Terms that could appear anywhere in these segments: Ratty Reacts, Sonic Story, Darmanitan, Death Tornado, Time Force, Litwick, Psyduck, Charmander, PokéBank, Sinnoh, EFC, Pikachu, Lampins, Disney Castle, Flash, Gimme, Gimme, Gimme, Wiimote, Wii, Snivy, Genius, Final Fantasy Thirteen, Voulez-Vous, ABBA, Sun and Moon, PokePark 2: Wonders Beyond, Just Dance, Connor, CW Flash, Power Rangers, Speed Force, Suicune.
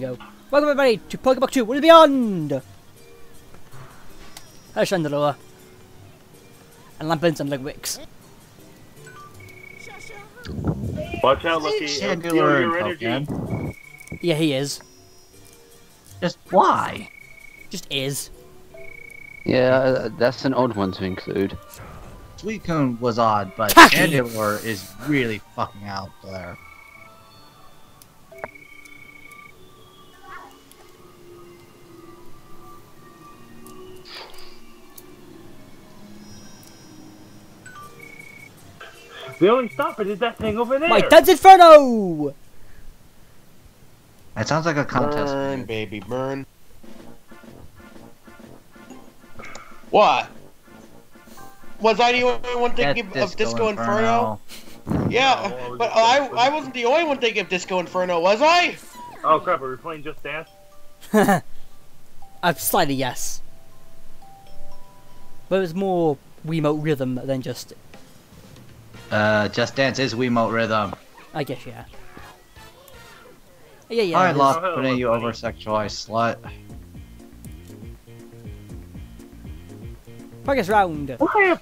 Go. Welcome everybody to PokePark 2: Wonders Beyond! Hello Chandelure. And Lampins and Legwicks. Watch out, Lucky. Chandelure your energy. Yeah, he is. Just why? Just is. Yeah, that's an odd one to include. Suicune was odd, but Chandelure is really fucking out there. The only stopper is that thing over there! My dad's Inferno! That sounds like a contest. Burn, baby, burn. What? Was I the only one thinking of Disco Inferno? Yeah, no, but I wasn't the only one thinking of Disco Inferno, was I? Oh crap, are we playing Just Dance? I'm slightly yes. But it was more Wiimote rhythm than just... Just Dance is Wiimote rhythm. I guess, yeah. Yeah. I love putting you over sexualized slut. Progress round. Why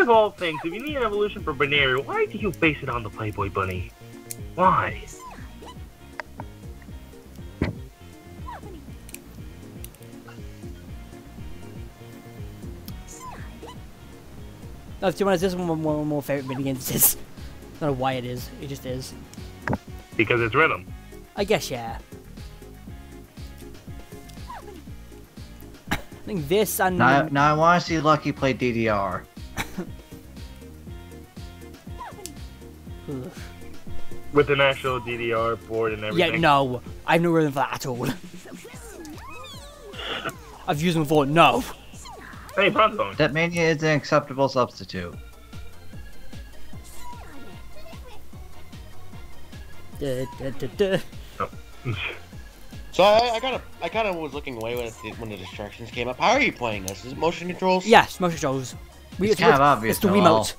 of all things, if you need an evolution for Baneri, why do you base it on the Playboy Bunny? Why? No, do you want to this one of my more favorite minigames is? I don't know why it is. It just is. Because it's rhythm. I guess, yeah. I think this and... Now I want to see Lucky play DDR. With an actual DDR board and everything. Yeah, no. I have no rhythm for that at all. I've used them before. No. Hey, Bronzone. That mania is an acceptable substitute. So I kind of was looking away when the distractions came up. How are you playing this? Is it motion controls? Yes, motion controls. It's kind of obvious. It's the Wiimote.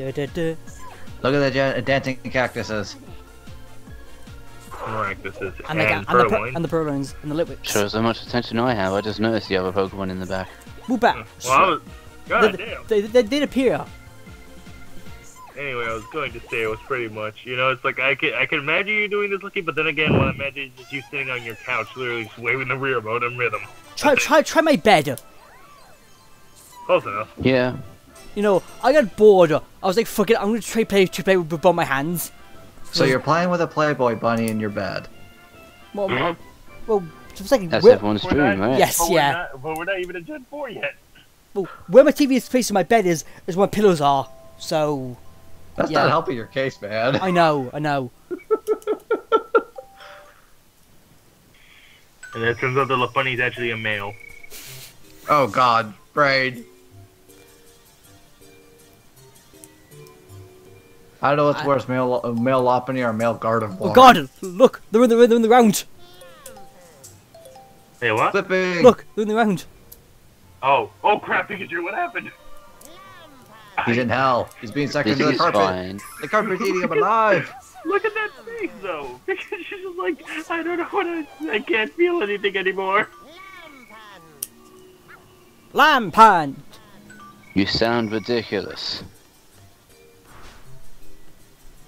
Look at the dancing cactuses. Cactuses and the purloins and the litwicks. Shows how much attention I have. I just noticed you have a Pokemon in the back. Move back. Well, they did appear. Anyway, I was going to say it was pretty much. You know, it's like I can imagine you doing this, Lucky, but then again, what I imagine is you sitting on your couch, literally just waving the rear remote in rhythm. Try my bed. Close enough. Yeah. You know, I got bored. I was like, fuck it, I'm gonna play with both my hands. So you're playing with a Playboy Bunny in your bed. Well, just like... That's everyone's dream, right? Yes, but yeah. We're not even in Gen 4 yet. Well, where my TV is placed in my bed is where my pillows are, so... That's not helping your case, man. I know. And it turns out the bunny's actually a male. Oh god, Braid. I don't know what's worse, male Lopunny or male Gardevoir. Oh god, look, they're in the round. Hey, what? Flipping. Look, they're in the round. Oh crap, Pikachu, what happened? He's in hell. He's being sucked into the carpet. Fine. The carpet's eating him alive. Look at that face, though. Pikachu's just like, I don't know what I can't feel anything anymore. Lampant. You sound ridiculous.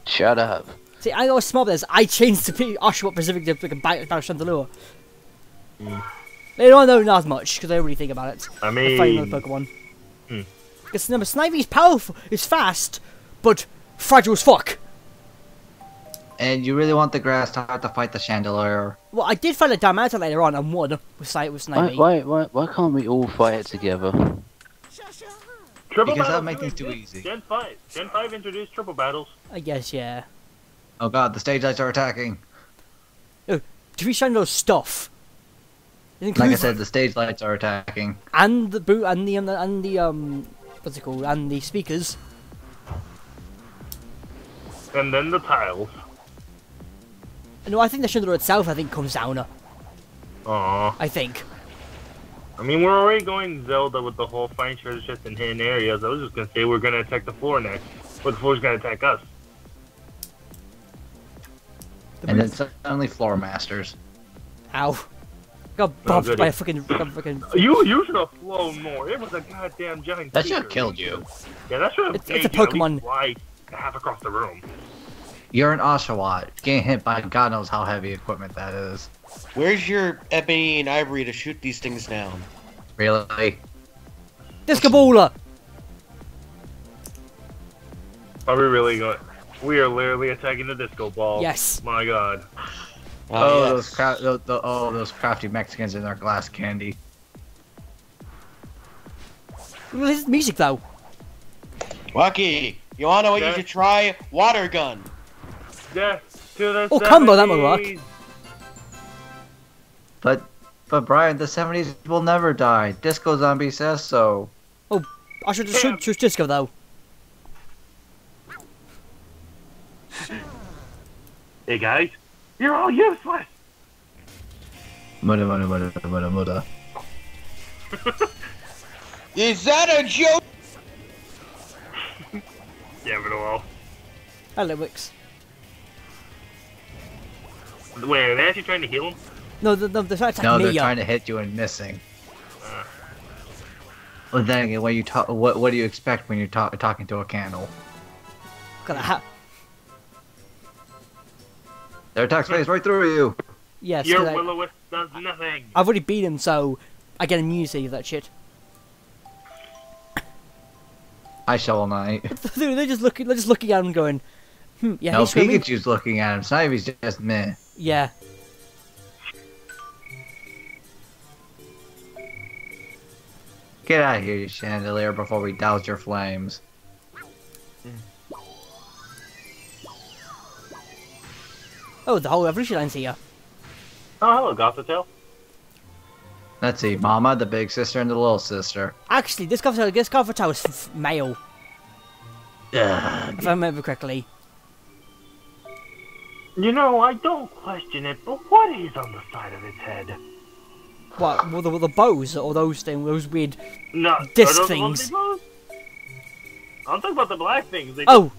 Shut up. See, I always smell this. I changed to Oshawott Pacific to like a battle Chandelure. They don't know not as much because they don't really think about it. I mean, find another Pokemon. Because number Snivy's powerful, is fast, but fragile as fuck. And you really want the grass type to fight the Chandelure? Well, I did fight a Darmanitan later on and won with Snivy. Why can't we all fight it together? Triple because that'll make things too easy. Gen 5. Gen 5 introduced triple battles. I guess, yeah. Oh god, the stage lights are attacking. Oh, do we shine those stuff? Like I said, the stage lights are attacking. And the boot, and the what's it called? And the speakers. And then the tiles. No, I think the Chandelure itself, I think, comes down. Aww. I think. I mean, we're already going Zelda with the whole find treasure chests in hidden areas. I was just going to say we're going to attack the floor next. But the floor's going to attack us. And then suddenly floor masters. Ow. Got bumped by a freaking... You should have flown more. It was a goddamn giant That should have killed you. Yeah, that should have it's a Pokemon. Why half across the room. You're an Oshawott. Getting hit by God knows how heavy equipment that is. Where's your Ebony and Ivory to shoot these things down? Really? Disco Baller! Are we really going? We are literally attacking the disco ball. Yes. My God. Oh, yes. those crafty Mexicans in their glass candy. Well, this is music though. Lucky, you wanna know what you should try? Water gun. Death to the 70s. Oh, combo, that will work. But Brian, the 70s will never die. Disco Zombie says so. Oh, I should just choose disco though. Hey guys, you're all useless! Muda. Is that a joke? Damn it all. Hello, Wicks. Wait, are they actually trying to heal him? No, they're trying to trying to hit you and missing. Well, then again, what do you expect when you're talking to a candle? Their attack space right through you. Yes. Your will-o-wisp does nothing. I've already beat him, so I get immunity to that shit. I shall not. They're just looking at him, going, "Hmm, yeah." No, Pikachu's looking at him. Snivy's just meh. Yeah. Get out of here, you Chandelure! Before we douse your flames. Oh, the whole evolution line's here. Oh, hello, Gothitelle. Let's see, Mama, the big sister, and the little sister. Actually, this Gothitelle is male. If I remember correctly. You know, I don't question it, but what is on the side of its head? What? Well, the bows or those things, those weird disc things. I'm talking about the black things. They sprout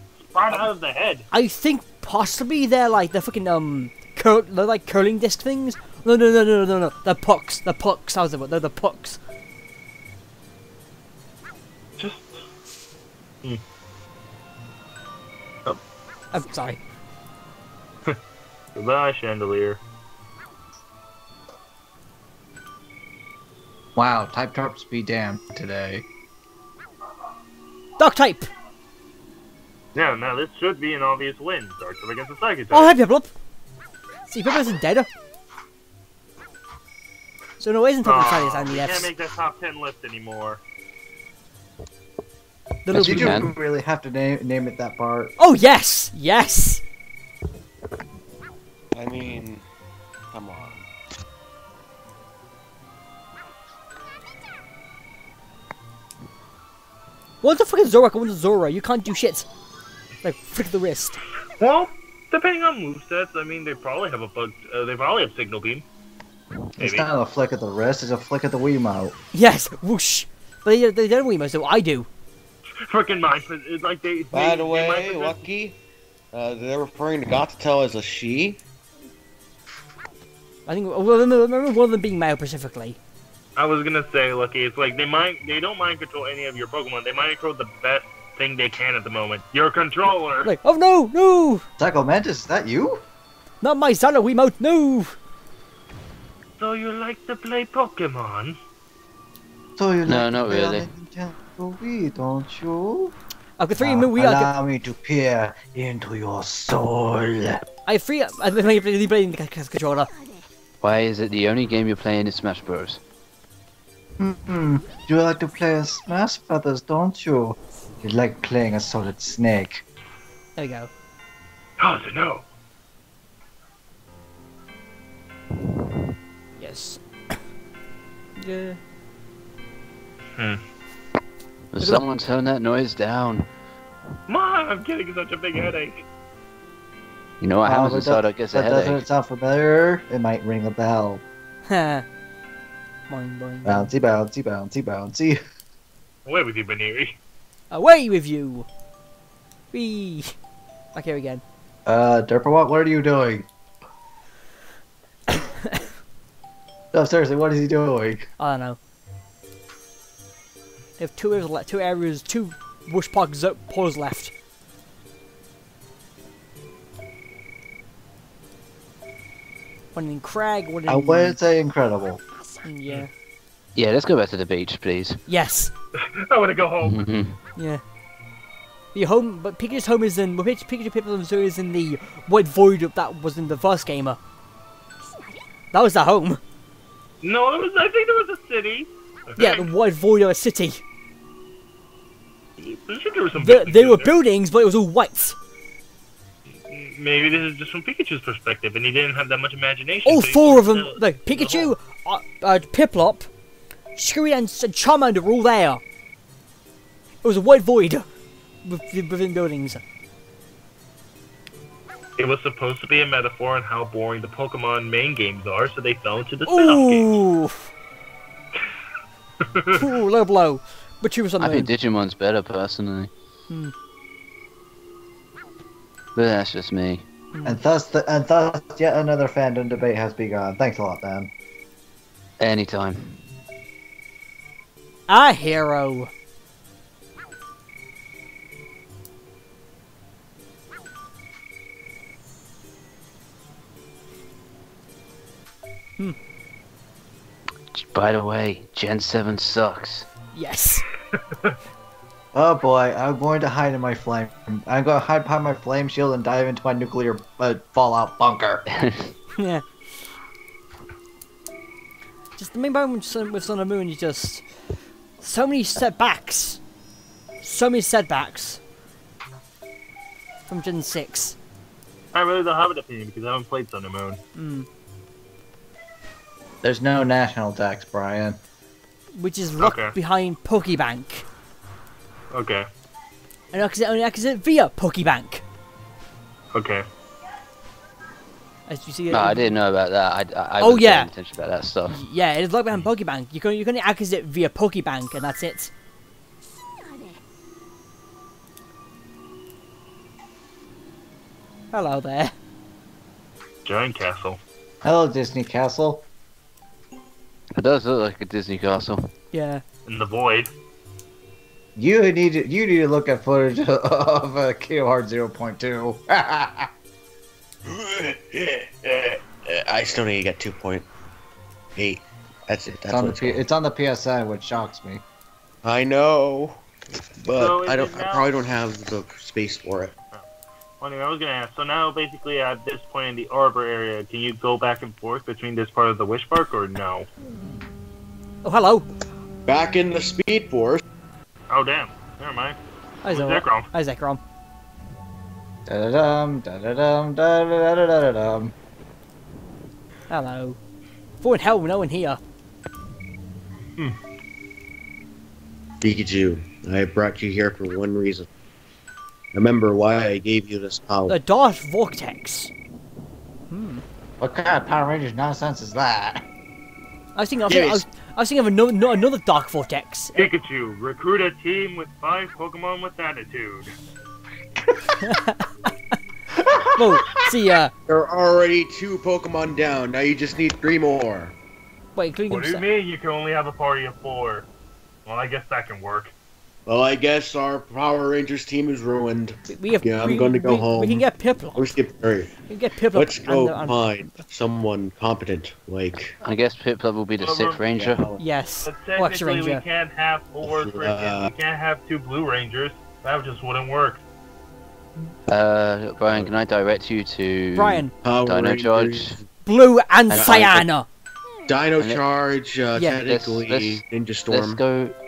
out of the head. I think. Possibly they're like the fucking they're like curling disc things. No. They're pucks. They're pucks. How's it? They're the pucks. Just. Oh. I'm sorry. Goodbye, Chandelure. Wow, type tarps be damned today. Dark type. Yeah, now this should be an obvious win. Dark type against the psychic type. Oh, hi, Piplup! See, Piplup isn't dead. So no, it isn't Piplup Fridays on the Fs. I can't make that top 10 list anymore. Did you really have to name it that part? Oh, yes! Yes! I mean, come on. One's a fucking Zorak, one's a Zora. You can't do shit. Like, flick the wrist. Well, depending on movesets, I mean, they probably have a bug. They probably have signal beam. Maybe. It's not a flick of the wrist, it's a flick of the Wiimote. Yes, whoosh. But they don't Wiimote, so I do. Freaking mine. Like by the way, Lucky, they're referring to Gothitelle as a she. I think. Well, remember one of them being male specifically. I was gonna say, Lucky, it's like they don't mind control any of your Pokemon. They mind control the best thing they can at the moment. Your controller. Like, oh no! Psychomantis, is that you? Not my son, a Wiimote, no! So you like to play Pokemon? So you like to play really. Wii, don't you? I've got three Wii. Allow me to peer into your soul. I have three. I'm playing the controller. Why is it the only game you're playing is Smash Bros? You like to play a Smash Brothers, don't you? You like playing a Solid Snake. There we go. How to know? Yes. Yeah. Will someone tone that noise down? Mom, I'm getting such a big headache. You know, I haven't decided I guess a headache. That doesn't sound familiar. It might ring a bell. Ha. Boing, boing. Bouncy, bouncy, bouncy, bouncy. Away with you, Baneri. Away with you! Whee! Back here again. Derpawat, what are you doing? No, seriously, what is he doing? I don't know. They have two Wooshpog paws left. One in Crag, one in... I wouldn't say incredible. Yeah. Yeah, let's go back to the beach, please. Yes. I want to go home. Mm-hmm. Yeah. Your home, but Pikachu's home is in... Pikachu Piplup Zoo is in the white void that was in the first gamer. That was the home. No, it was, I think there was a city. Okay. Yeah, the white void of a city. There was some there were buildings, but it was all white. Maybe this is just from Pikachu's perspective, and he didn't have that much imagination. All four of them, like Pikachu, Piplup, Scooby, and Charmander were all there. It was a white void within buildings. It was supposed to be a metaphor on how boring the Pokemon main games are, so they fell into the spin-off games. Ooh, low blow. But you was on the I think Digimon's better, personally. Hmm. But that's just me. And thus, yet another fandom debate has begun. Thanks a lot, Dan. Anytime. Our hero. Hmm. By the way, Gen 7 sucks. Yes. Oh boy, I'm going to hide in my flame. I'm going to hide behind my flame shield and dive into my nuclear fallout bunker. Yeah. Just the main problem with Sun and Moon is just so many setbacks. So many setbacks from Gen 6. I really don't have an opinion because I haven't played Sun and Moon. Mm. There's no national tax, Brian. Which is locked behind PokeBank. Okay. And I can only access it via PokeBank. Okay. As you see, no, I didn't know about that. I wasn't paying attention about that stuff. Yeah, it's locked behind PokeBank. You can only access it via PokeBank, and that's it. Hello there. Giant castle. Hello, Disney Castle. It does look like a Disney castle. Yeah. In the void. You need to look at footage of Kingdom Hearts 0.2. I still need to get 2.8. That's it. That's it's on the PSN, which shocks me. I know, but so I probably don't have the space for it. Well, anyway, I was gonna ask. So now, basically, at this point in the Arbor area, can you go back and forth between this part of the Wish Park or no? Oh, hello. Back in the Speed Force. Oh damn! Never mind. Hi, Zekrom. Hi, Zekrom. Da da dum, da da dum, da da da da da dum. Hello. For in hell, no one here. Hmm. Pikachu, I brought you here for one reason. Remember why I gave you this power. The Dark Vortex. Hmm. What kind of Power Rangers nonsense is that? I was thinking of another Dark Vortex. Pikachu, recruit a team with 5 Pokemon with attitude. Well, see, there are already 2 Pokemon down. Now you just need 3 more. Wait, including what do you mean? You can only have a party of 4. Well, I guess that can work. Well, I guess our Power Rangers team is ruined. I'm going to go home. We can get Piplup. Let's get Barry. We can get Piplup. Let's go find someone competent, like... I guess Piplup will be the 6th Ranger. Yeah. Yes. But technically, we can't have 4 Rangers. We can't have 2 Blue Rangers. That just wouldn't work. Brian, can I direct you to... Brian. Dino Charge. Blue and Cyan. Dino Charge, technically, Ninja Storm.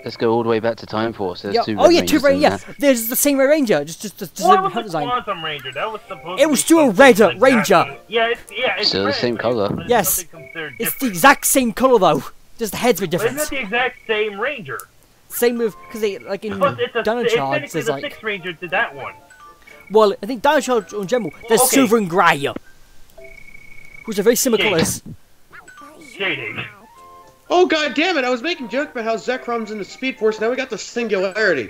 Let's go all the way back to Time Force. There's 2 Red Rangers. 2 Red, yes. There's the same Red Ranger, just the same hunt design. Quantum Ranger? That was supposed to be still a Red Ranger. Yeah, it's still red, the same color. Yes, it's the exact same color though. Just the heads were different. But isn't it the exact same Ranger? Same with, because they, like in Dino Charge, there's like... It's the 6th Ranger to that one. Well, I think Dino Charge in general, there's silver and grey, which are very similar colours. Shading. Oh god damn it! I was making a joke about how Zekrom's in the Speed Force. Now we got the singularity.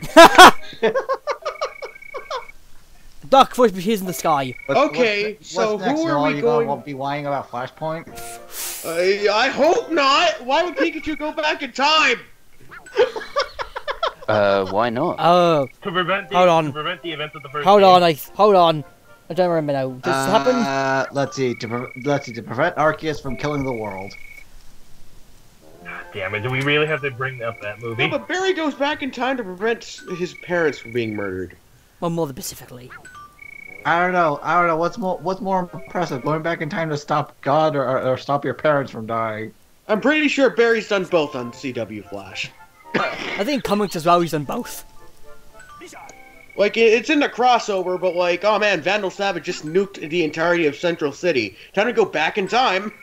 Dark Vortex appears in the sky. Okay, so who are we going? Won't be lying about Flashpoint. I hope not. Why would Pikachu go back in time? Why not? Oh, to prevent the events of the first. Hold on. I don't remember now. This happened. Let's see. To prevent Arceus from killing the world. Damn it! Do we really have to bring up that movie? No, but Barry goes back in time to prevent his parents from being murdered. Well, more specifically. I don't know. What's more impressive, going back in time to stop God or stop your parents from dying? I'm pretty sure Barry's done both on CW Flash. I think comics as well. He's done both. Like, it's in the crossover, but like, oh man, Vandal Savage just nuked the entirety of Central City. Time to go back in time.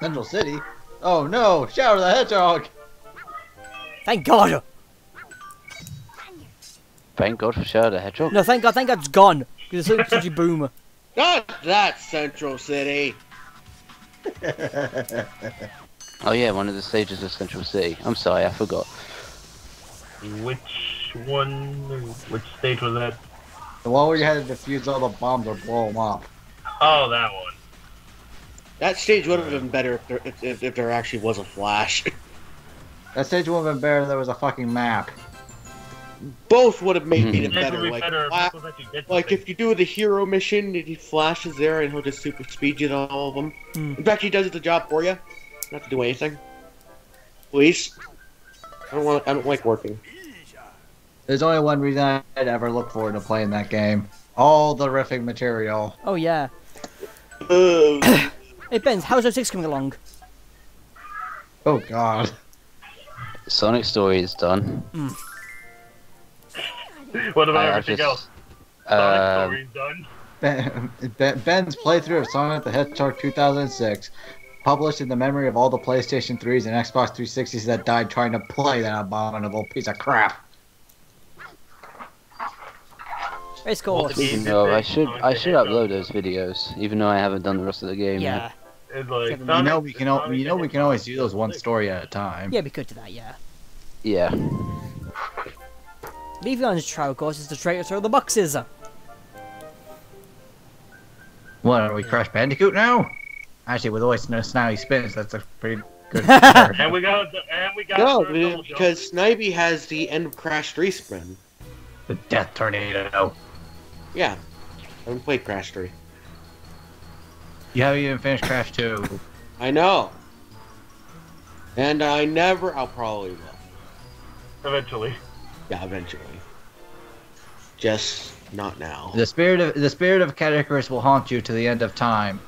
Central City. Oh no, Shadow the Hedgehog! Thank God! Thank God for Shadow the Hedgehog? No, thank God it's gone. Because it's such a boomer. Not that Central City! Oh yeah, one of the stages of Central City. I'm sorry, I forgot. Which stage was that? The one where you had to defuse all the bombs or blow them up. Oh, that one. That stage would have been better if there actually was a Flash. That stage would have been better if there was a fucking map. Both would have made it better. Like if you do the hero mission, he flashes there and he'll just super speed you to all of them. In fact, he does the job for you. Not to do anything. Please. I don't like working. There's only one reason I'd ever look forward to playing that game. All the riffing material. Oh yeah. Hey Benz, how's O6 coming along? Oh god. Sonic Story is done. What about everything else? Sonic Story is done. Ben's playthrough of Sonic the Hedgehog 2006, published in the memory of all the PlayStation 3s and Xbox 360s that died trying to play that abominable piece of crap. Race course. No, I should upload those videos, even though I haven't done the rest of the game. Yeah. Like, you know we can always do those one story at a time. Yeah, we could do that, yeah. Yeah. Levian's trial course is the traitor to the boxes. What, are we Crash Bandicoot now? Actually, with always no Snivy spins, that's a pretty good and we got no, dude, because Snivy has the end of Crash 3 spin. The Death Tornado. Yeah. I haven't played Crash 3. You haven't even finished Crash 2. I know. And I'll probably will. Eventually. Yeah, eventually. Just not now. The spirit of Cat Icarus will haunt you to the end of time.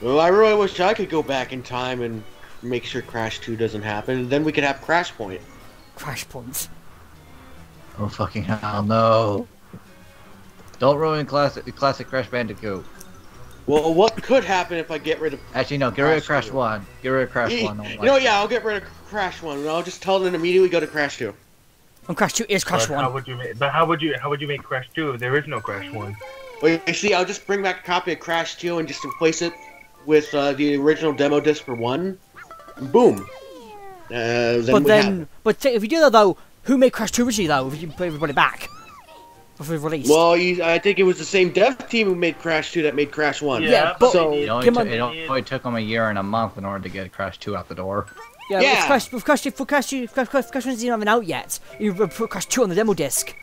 Well, I really wish I could go back in time and make sure Crash 2 doesn't happen, and then we could have Crash Point. Crash Points. Oh fucking hell, no. Don't ruin classic Crash Bandicoot. Well, what could happen if I get rid of... Actually, no, get rid of Crash 1. Get rid of Crash 1. No, yeah, I'll get rid of Crash 1, and I'll just tell them immediately go to Crash 2. And Crash 2 is Crash 1. How would you make Crash 2 if there is no Crash 1? Well, you see, I'll just bring back a copy of Crash 2 and just replace it with the original demo disc for 1. Boom. But if you do that, though... Who made Crash 2 originally, though, if you put everybody back? Before it released? Well, I think it was the same dev team who made Crash 2 that made Crash 1. Yeah, but... So, it only took them a year and a month in order to get Crash 2 out the door. Yeah, yeah. Crash 1's not even out yet. You put Crash 2 on the demo disc.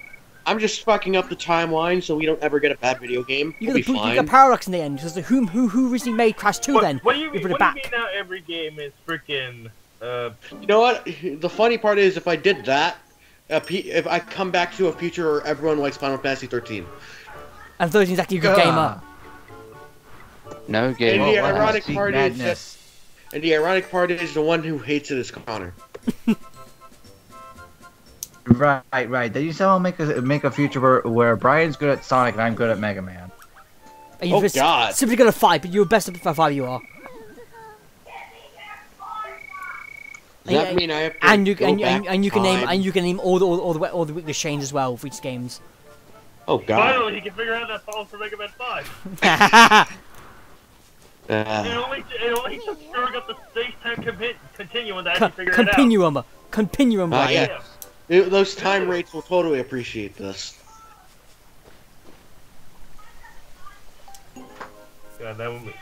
I'm just fucking up the timeline so we don't ever get a bad video game. You'll be fine. You got Paradox in the end, because who originally made Crash 2 then? What do you mean now every game is freaking... You know what? The funny part is if I did that... if I come back to a future where everyone likes Final Fantasy 13. And 13 is actually a good gamer. No game. And the ironic part is the one who hates it is Connor. right. Did you somehow make a future where Brian's good at Sonic and I'm good at Mega Man? And oh God! Simply good at 5, but you're best at 5. You are. Does that mean I have to and you can name all the weakness chains as well for each games. Oh god. Finally, he can figure out that falls for Mega Man 5. It only took stirring up the space-time continuum that I can figure it out. Continuum. Ah, yeah. It, those time rates will totally appreciate this. God, that would be...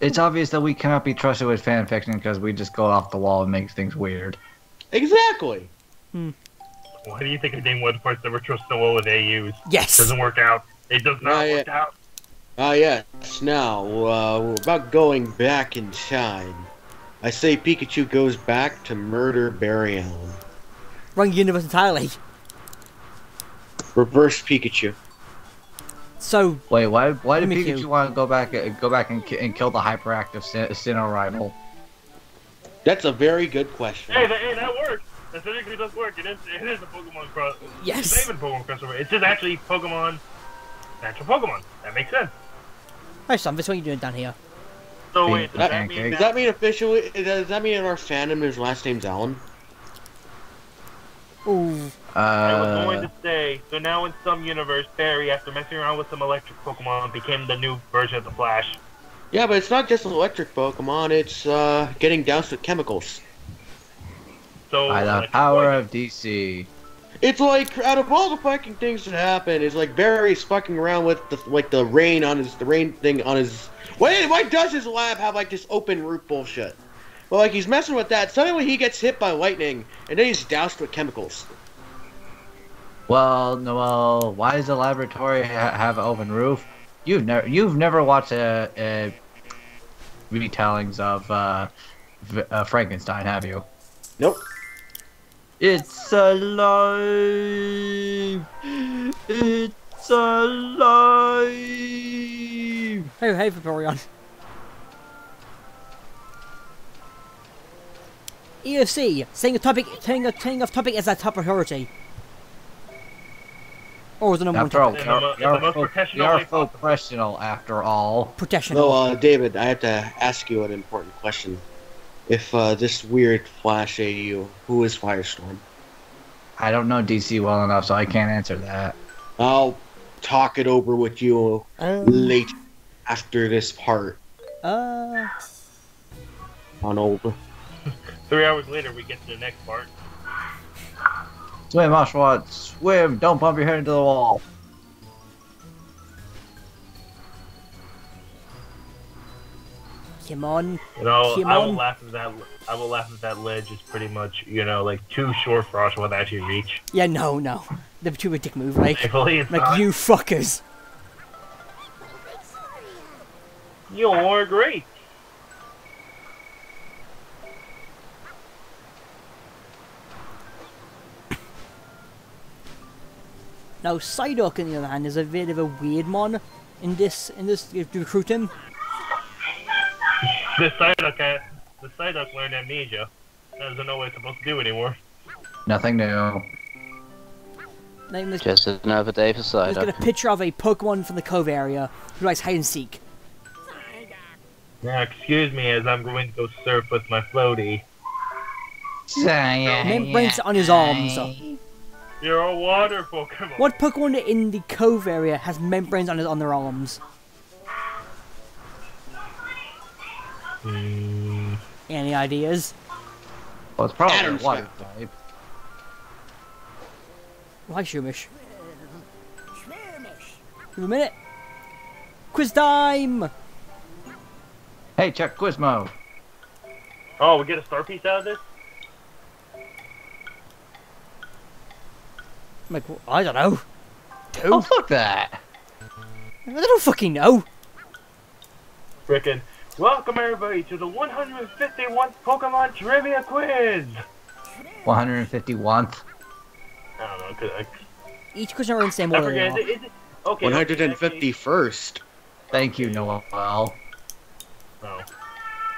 It's obvious that we cannot be trusted with fanfiction because we just go off the wall and make things weird. Exactly! Hmm. Why do you think I named one part that we're trusting well with AUs? Yes! It doesn't work out. It does not work out. Yes. Now, we're about going back in time. I say Pikachu goes back to murder Barry Allen. Wrong universe entirely. Reverse Pikachu. So wait, why did Pikachu want to go back and kill the hyperactive Sinnoh rival? That's a very good question. Hey, that works. That technically does work. It is a Pokemon cross. Yes. It's not even Pokemon crossover. It's just actually Pokemon, natural Pokemon. That makes sense. Hey, son, what are you doing down here? So wait, does that mean in our fandom his last name's Allen? Ooh. I was going to say, so now in some universe, Barry, after messing around with some electric Pokemon, became the new version of the Flash. Yeah, but it's not just an electric Pokemon, it's getting doused with chemicals. So, by the power of DC. It's like, out of all the fucking things that happen, it's like Barry's fucking around with the, like the rain thing on his... Why does his lab have like this open root bullshit? Well, like he's messing with that, suddenly he gets hit by lightning, and then he's doused with chemicals. Well, Noel, why does the laboratory have an open roof? You've never watched a retellings of Frankenstein, have you? Nope. It's alive. It's alive. Hey, Vaporeon. EFC saying a topic, saying of topic is a top priority. Or is it number one? We are full professional after all. Professional. No, David, I have to ask you an important question. If this weird Flash AU, who is Firestorm? I don't know DC well enough, so I can't answer that. I'll talk it over with you later after this part. On over. 3 hours later, we get to the next part. Swim, Oshawott, swim! Don't bump your head into the wall! Come on. You know, I will laugh at that. I will laugh at that ledge. It's pretty much, you know, like too short for Oshawott to actually reach. Yeah, no. They're too ridiculous move, like, you fuckers. You're great. Now Psyduck, on the other hand, is a bit of a weird mon in this, you have to recruit him. The Psyduck learned amnesia. Doesn't know what it's supposed to do anymore. Nothing new. Just another day for Psyduck. He's got a picture of a Pokemon from the Cove area who likes hide and seek. Now excuse me as I'm going to go surf with my floaty. Membranes on his arms. You're a water Pokemon. What Pokemon in the Cove area has membranes on their arms? Any ideas? Well, it's probably Adam's water type. Why Shumish? Give a minute. Quiz time! Hey, check Quizmo. Oh, we get a star piece out of this? Like, I don't know. Two? Oh, fuck that. I don't fucking know. Frickin'. Welcome, everybody, to the 151st Pokemon Trivia Quiz! 151th? I don't know, because... Each question are in the same order. Okay, 151st. Thank you, Noel. Oh.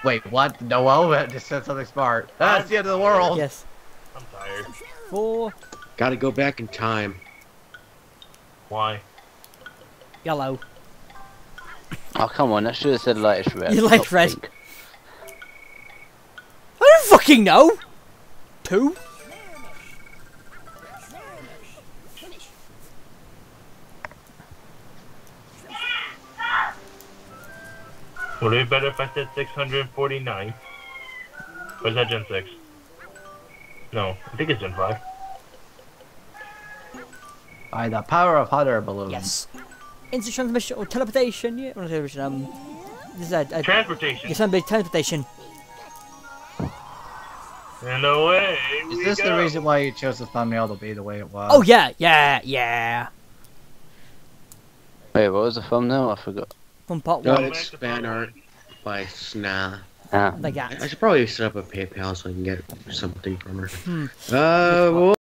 Wait, what? Noel just said something smart. That's the end of the world! Yes. I'm tired. Four... Gotta go back in time. Why? Yellow. Oh, come on, that should have said light red. You like red? Pink. I don't fucking know! Two? Would it be better if I said 649? Or is that Gen 6? No, I think it's Gen 5. By the power of hot air balloons. Yes. Instant transmission or teleportation. Yeah, not teleportation. This is a transportation. Yes, transportation. And away we go. Is this the reason why you chose the thumbnail to be the way it was? Oh yeah, yeah, yeah. Wait, what was the thumbnail? I forgot. From part one. It's fan art by Snivy. I should probably set up a PayPal so I can get something from her. Well,